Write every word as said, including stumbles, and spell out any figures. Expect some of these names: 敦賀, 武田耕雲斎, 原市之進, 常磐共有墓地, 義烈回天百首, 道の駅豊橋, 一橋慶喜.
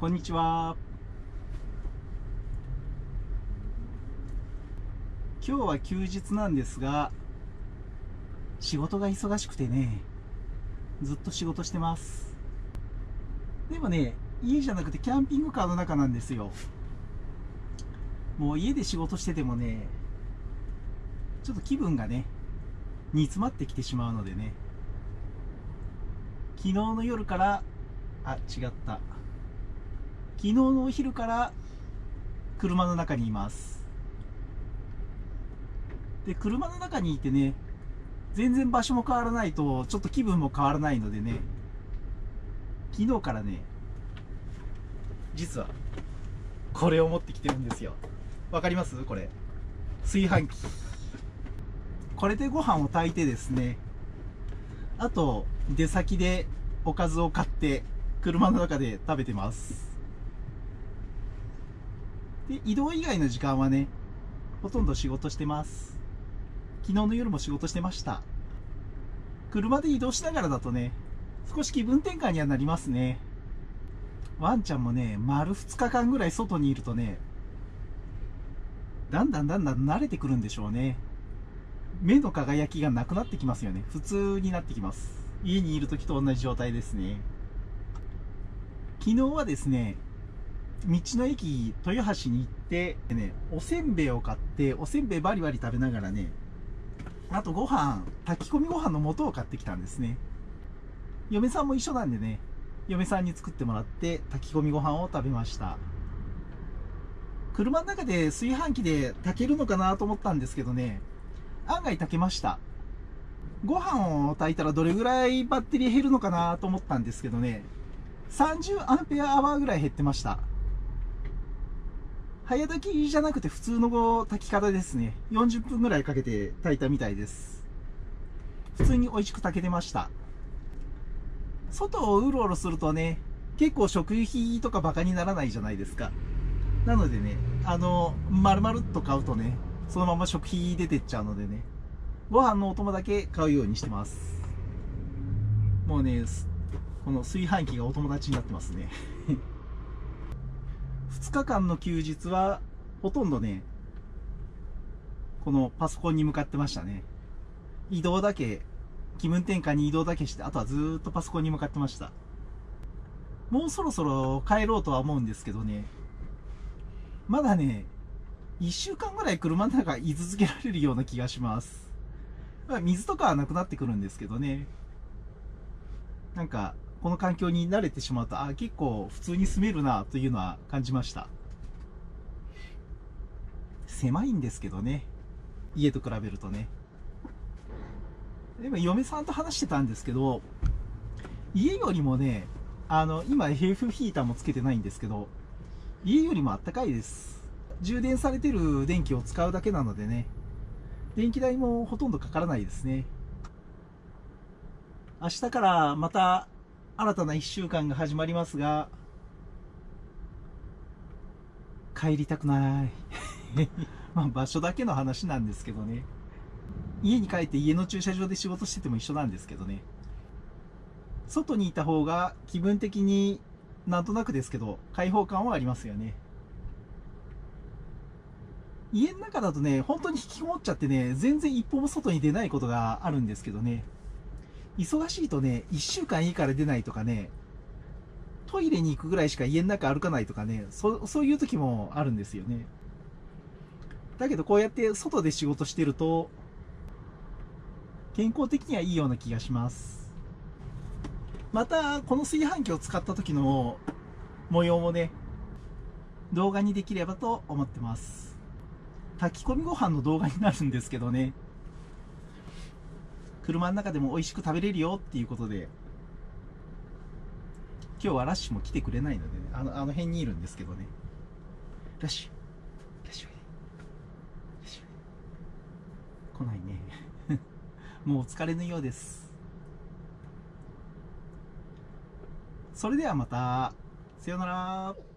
こんにちは。今日は休日なんですが、仕事が忙しくてね、ずっと仕事してます。でもね、家じゃなくてキャンピングカーの中なんですよ。もう家で仕事しててもね、ちょっと気分がね煮詰まってきてしまうのでね、昨日の夜からあ違った昨日のお昼から車の中にいます。で、車の中にいてね、全然場所も変わらないとちょっと気分も変わらないのでね、昨日からね、実はこれを持ってきてるんですよ。わかります？これ炊飯器。これでご飯を炊いてですね、あと出先でおかずを買って車の中で食べてます。で、移動以外の時間はね、ほとんど仕事してます。昨日の夜も仕事してました。車で移動しながらだとね、少し気分転換にはなりますね。ワンちゃんもね、丸ふつかかんぐらい外にいるとね、だんだんだんだん慣れてくるんでしょうね。目の輝きがなくなってきますよね。普通になってきます。家にいる時と同じ状態ですね。昨日はですね、道の駅豊橋に行ってね、おせんべいを買って、おせんべいバリバリ食べながらね、あとご飯、炊き込みご飯の素を買ってきたんですね。嫁さんも一緒なんでね、嫁さんに作ってもらって炊き込みご飯を食べました。車の中で炊飯器で炊けるのかなと思ったんですけどね、案外炊けました。ご飯を炊いたらどれぐらいバッテリー減るのかなと思ったんですけどね、さんじゅうアンペアアワーぐらい減ってました。早炊きじゃなくて普通の炊き方ですね。よんじゅっぷんぐらいかけて炊いたみたいです。普通に美味しく炊けてました。外をうろうろするとね、結構食費とかバカにならないじゃないですか。なのでね、あの、丸々っと買うとね、そのまま食費出てっちゃうのでね、ご飯のお供だけ買うようにしてます。もうね、この炊飯器がお友達になってますね。ふつかかんの休日はほとんどね、このパソコンに向かってましたね。移動だけ、気分転換に移動だけして、あとはずーっとパソコンに向かってました。もうそろそろ帰ろうとは思うんですけどね、まだね、いっしゅうかんぐらい車の中居続けられるような気がします。水とかはなくなってくるんですけどね、なんか、この環境に慣れてしまうと、あ、結構普通に住めるなというのは感じました。狭いんですけどね、家と比べるとね。でも嫁さんと話してたんですけど、家よりもね、あの、今エフエフヒーターもつけてないんですけど、家よりもあったかいです。充電されてる電気を使うだけなのでね、電気代もほとんどかからないですね。明日からまた、新たないっしゅうかんが始まりますが、帰りたくないまあ場所だけの話なんですけどね、家に帰って家の駐車場で仕事してても一緒なんですけどね、外にいた方が気分的になんとなくですけど開放感はありますよね。家の中だとね、本当に引きこもっちゃってね、全然一歩も外に出ないことがあるんですけどね、忙しいとね、いっしゅうかん家から出ないとかね、トイレに行くぐらいしか家の中歩かないとかね、そ、そういう時もあるんですよね。だけどこうやって外で仕事してると、健康的にはいいような気がします。また、この炊飯器を使った時の模様もね、動画にできればと思ってます。炊き込みご飯の動画になるんですけどね、車の中でも美味しく食べれるよっていうことで、今日はラッシュも来てくれないので、ね、あの、あの辺にいるんですけどね。ラッシュ、ラッシュ、ラッシュ。来ないね。もうお疲れのようです。それではまた、さようなら。